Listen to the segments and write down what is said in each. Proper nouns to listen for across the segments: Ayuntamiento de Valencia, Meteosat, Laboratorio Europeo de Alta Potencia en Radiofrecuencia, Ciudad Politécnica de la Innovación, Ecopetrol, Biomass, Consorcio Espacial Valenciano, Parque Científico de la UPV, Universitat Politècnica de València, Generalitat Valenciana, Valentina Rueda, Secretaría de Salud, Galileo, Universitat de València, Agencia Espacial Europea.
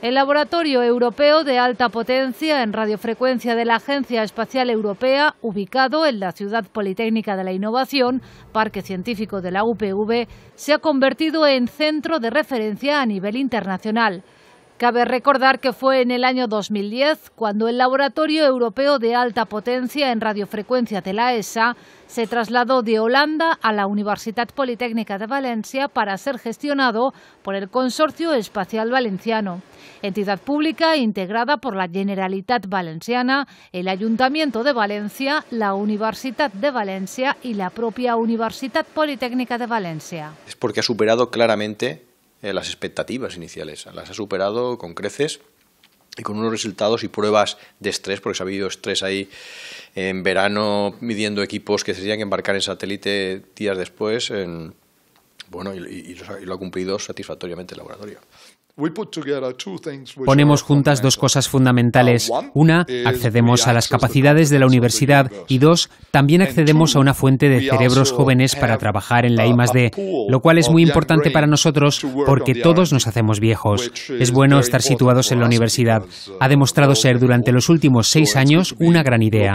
El Laboratorio Europeo de Alta Potencia en Radiofrecuencia de la Agencia Espacial Europea, ubicado en la Ciudad Politécnica de la Innovación, Parque Científico de la UPV, se ha convertido en centro de referencia a nivel internacional. Cabe recordar que fue en el año 2010 cuando el Laboratorio Europeo de Alta Potencia en Radiofrecuencia de la ESA se trasladó de Holanda a la Universitat Politècnica de València para ser gestionado por el Consorcio Espacial Valenciano, entidad pública integrada por la Generalitat Valenciana, el Ayuntamiento de Valencia, la Universitat de Valencia y la propia Universitat Politècnica de Valencia. Es porque ha superado claramente las expectativas iniciales, las ha superado con creces y con unos resultados y pruebas de estrés, porque ha habido estrés ahí en verano midiendo equipos que se tenían que embarcar en satélite días después, bueno, y lo ha cumplido satisfactoriamente el laboratorio. Ponemos juntas dos cosas fundamentales. Una, accedemos a las capacidades de la universidad y dos, también accedemos a una fuente de cerebros jóvenes para trabajar en la I+D, lo cual es muy importante para nosotros porque todos nos hacemos viejos. Es bueno estar situados en la universidad. Ha demostrado ser durante los últimos 6 años una gran idea.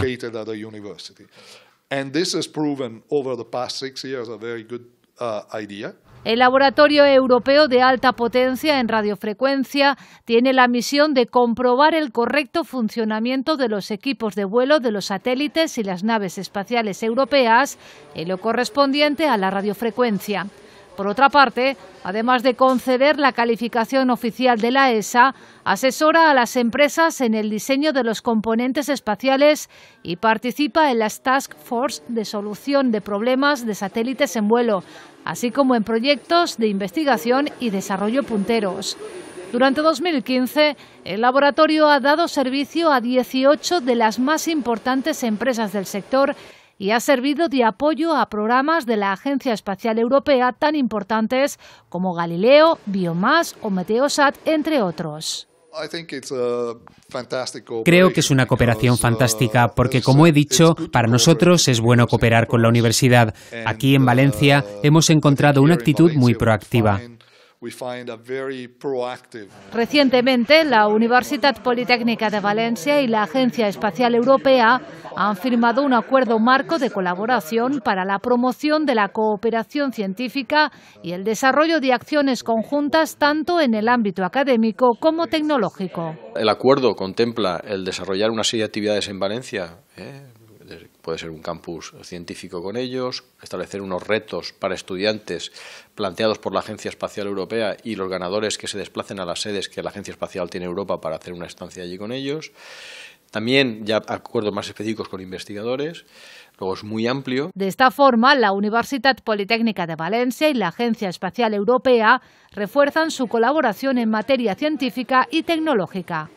El Laboratorio Europeo de Alta Potencia en Radiofrecuencia tiene la misión de comprobar el correcto funcionamiento de los equipos de vuelo de los satélites y las naves espaciales europeas en lo correspondiente a la radiofrecuencia. Por otra parte, además de conceder la calificación oficial de la ESA, asesora a las empresas en el diseño de los componentes espaciales y participa en las Task Force de solución de problemas de satélites en vuelo, así como en proyectos de investigación y desarrollo punteros. Durante 2015, el laboratorio ha dado servicio a 18 de las más importantes empresas del sector y ha servido de apoyo a programas de la Agencia Espacial Europea tan importantes como Galileo, Biomass o Meteosat, entre otros. Creo que es una cooperación fantástica porque, como he dicho, para nosotros es bueno cooperar con la universidad. Aquí en Valencia hemos encontrado una actitud muy proactiva. Recientemente, la Universitat Politècnica de València y la Agencia Espacial Europea han firmado un acuerdo marco de colaboración para la promoción de la cooperación científica y el desarrollo de acciones conjuntas tanto en el ámbito académico como tecnológico. El acuerdo contempla el desarrollar una serie de actividades en Valencia, puede ser un campus científico con ellos, establecer unos retos para estudiantes planteados por la Agencia Espacial Europea y los ganadores que se desplacen a las sedes que la Agencia Espacial tiene en Europa para hacer una estancia allí con ellos. También ya acuerdos más específicos con investigadores. Luego es muy amplio. De esta forma, la Universitat Politècnica de València y la Agencia Espacial Europea refuerzan su colaboración en materia científica y tecnológica.